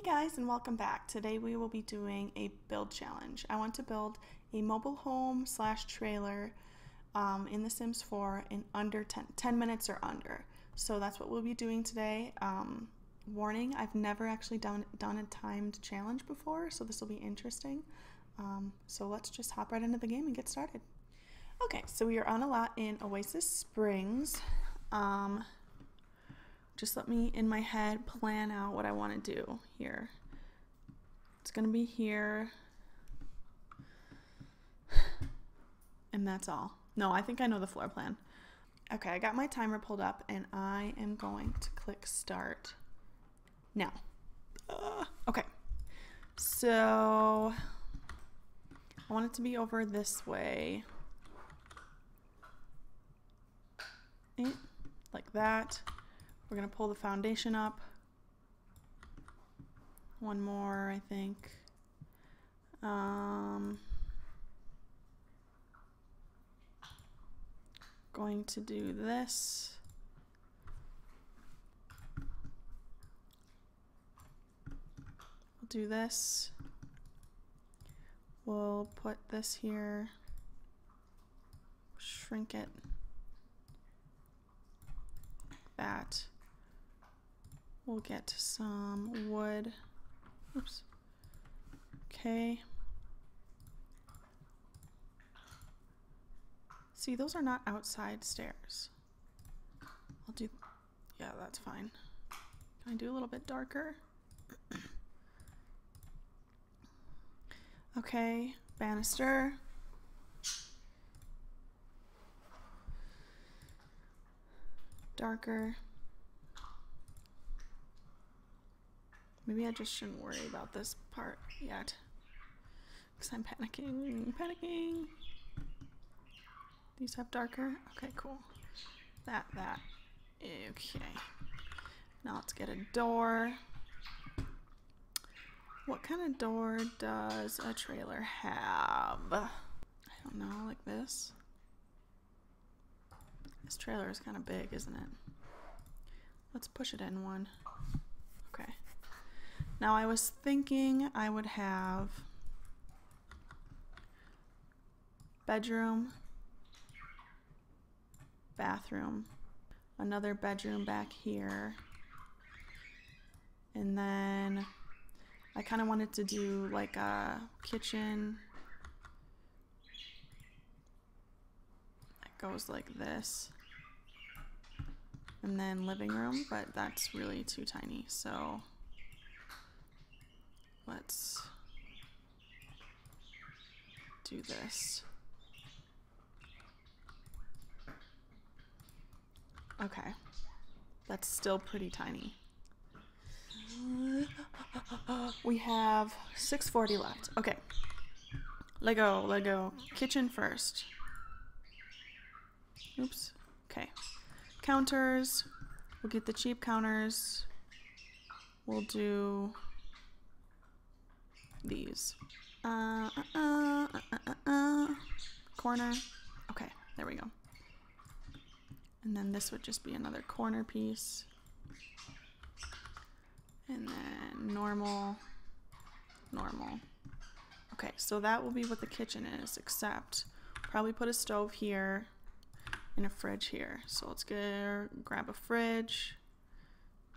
Hey guys, and welcome back. Today we will be doing a build challenge. I want to build a mobile home slash trailer in The Sims 4 in under 10 minutes or under. So that's what we'll be doing today. Warning, I've never actually done a timed challenge before, so this will be interesting. So let's just hop right into the game and get started. Okay, so we are on a lot in Oasis Springs. Just let me, in my head, plan out what I want to do here. It's going to be here. And that's all. No, I think I know the floor plan. Okay, I got my timer pulled up, and I am going to click start now. Okay. So I want it to be over this way. Like that. We're going to pull the foundation up. One more, I think. Going to do this. We'll do this. We'll put this here. Shrink it. That. We'll get some wood. Oops. Okay. See, those are not outside stairs. I'll do, yeah, that's fine. Can I do a little bit darker? Okay, banister. Darker. Maybe I just shouldn't worry about this part yet, because I'm panicking. These have darker? Okay, cool. That. Okay. Now let's get a door. What kind of door does a trailer have? I don't know, like this? This trailer is kind of big, isn't it? Let's push it in one. Okay. Now I was thinking I would have bedroom, bathroom, another bedroom back here, and then I kind of wanted to do like a kitchen that goes like this, and then living room, but that's really too tiny, so let's do this. Okay, that's still pretty tiny. We have 640 left. Okay, Lego. Kitchen first. Oops. Okay. Counters. We'll get the cheap counters. We'll do these. Corner. Okay, there we go. And then this would just be another corner piece. And then normal. Okay, so that will be what the kitchen is, except probably put a stove here and a fridge here. So let's grab a fridge,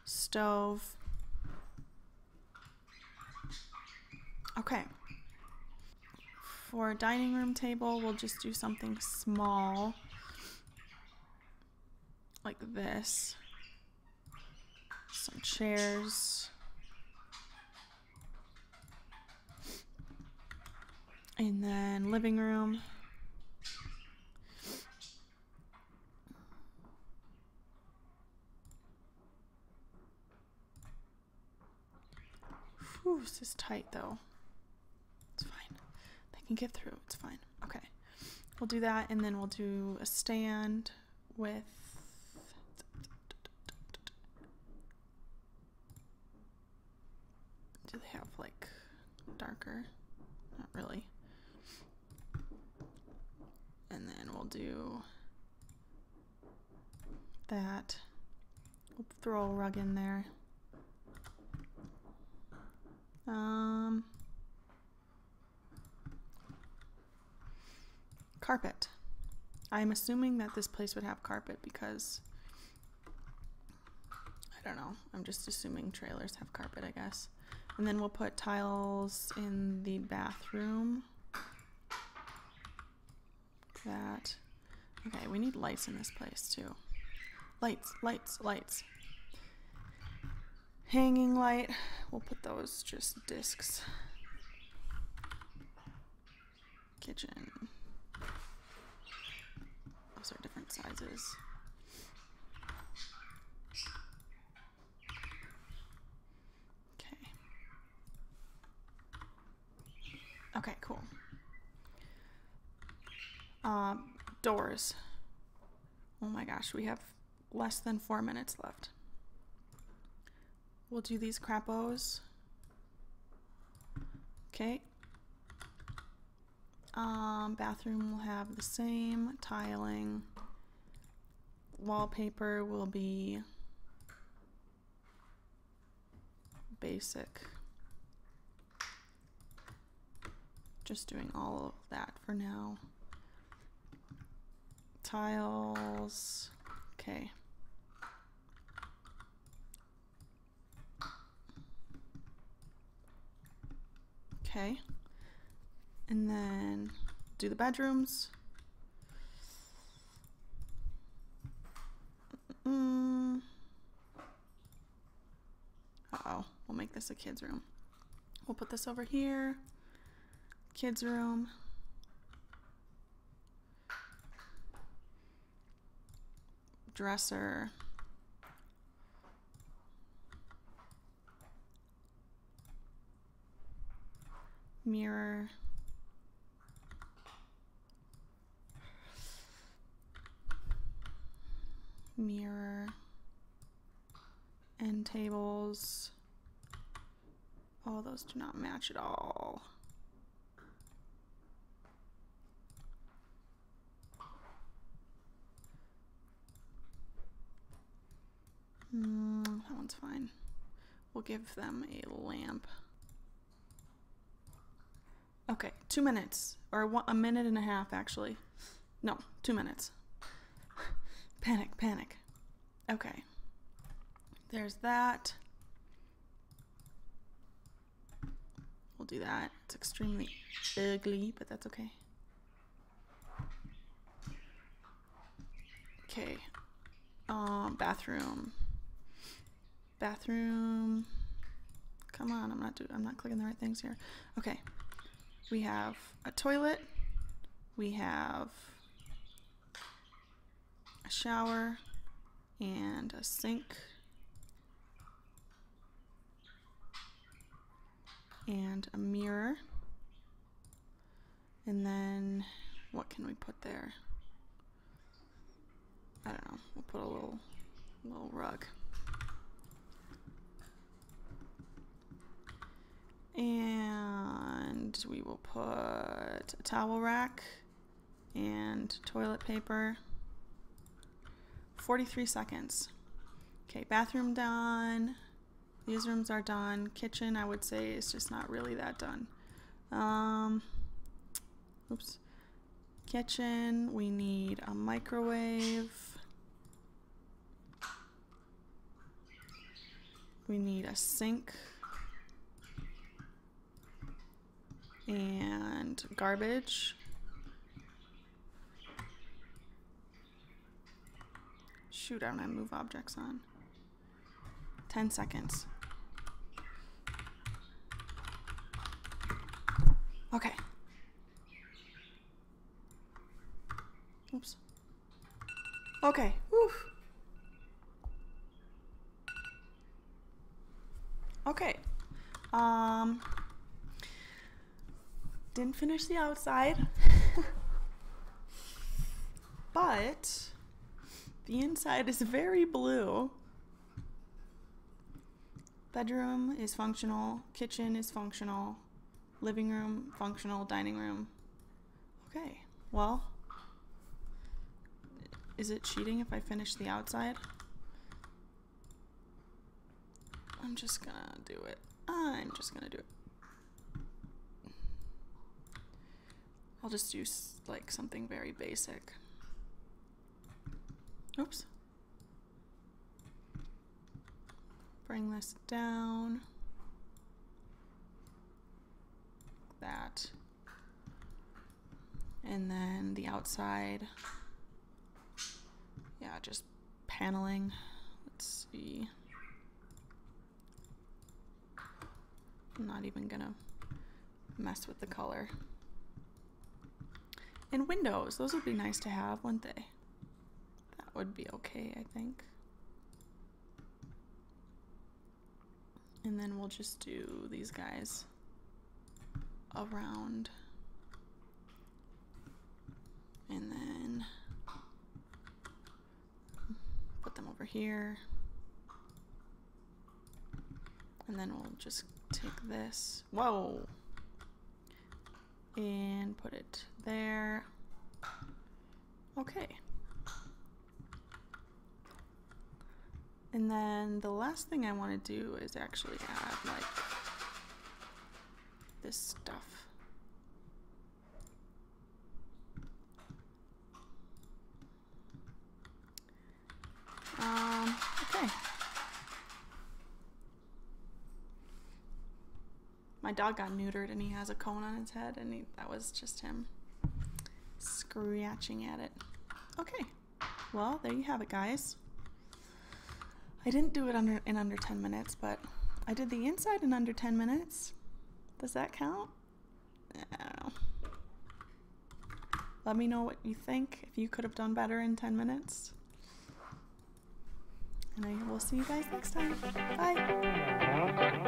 stove. Okay. For a dining room table, we'll just do something small. Like this, some chairs, and then living room, whew, this is tight though, it's fine, they can get through, it's fine, okay, we'll do that, and then we'll do a stand with darker, not really, and then we'll do that, we'll throw a rug in there, carpet. I'm assuming that this place would have carpet because, I don't know, I'm just assuming trailers have carpet, I guess. And then we'll put tiles in the bathroom. That. Okay, we need lights in this place too. Lights, lights, lights. Hanging light. We'll put those just discs. Kitchen. Those are different sizes. Okay. Okay, cool. Doors. Oh my gosh, we have less than 4 minutes left. We'll do these crapos. Okay. Bathroom will have the same tiling. Wallpaper will be basic. Just doing all of that for now. Tiles. Okay. Okay, and then do the bedrooms. Uh-oh, we'll make this a kid's room. We'll put this over here, kid's room. Dresser. Mirror. Mirror. End tables. Oh, those do not match at all. That one's fine. We'll give them a lamp. Okay, 2 minutes, or 1 minute and a half actually. No, 2 minutes. Panic, panic. Okay, there's that. We'll do that. It's extremely ugly, but that's okay. Okay, bathroom. Bathroom. Come on, I'm not clicking the right things here. Okay. We have a toilet, we have a shower, and a sink, and a mirror, and then what can we put there? I don't know, we'll put a little rug. And we will put a towel rack and toilet paper. 43 seconds. Okay, bathroom done. These rooms are done. Kitchen, I would say, is just not really that done. Oops. Kitchen, we need a microwave. We need a sink. And garbage, shoot, I'm gonna move objects on. 10 seconds. Okay. Oops. Okay. Woof. Okay. Didn't finish the outside, but the inside is very blue. Bedroom is functional, kitchen is functional, living room functional, dining room. Okay, well, is it cheating if I finish the outside? I'm just gonna do it. I'm just gonna do it. I'll just do like something very basic. Oops. Bring this down. That. And then the outside. Yeah, just paneling. Let's see. I'm not even gonna mess with the color. And windows, those would be nice to have, wouldn't they? That would be okay, I think. And then we'll just do these guys around. And then put them over here. And then we'll just take this. Whoa! And put it there. Okay. And then the last thing I want to do is actually add like this stuff. Okay. My dog got neutered and he has a cone on his head, and that was just him scratching at it. Okay, well, there you have it, guys. I didn't do it in under 10 minutes, but I did the inside in under 10 minutes. Does that count? I don't know. Let me know what you think, if you could have done better in 10 minutes. And I will see you guys next time. Bye!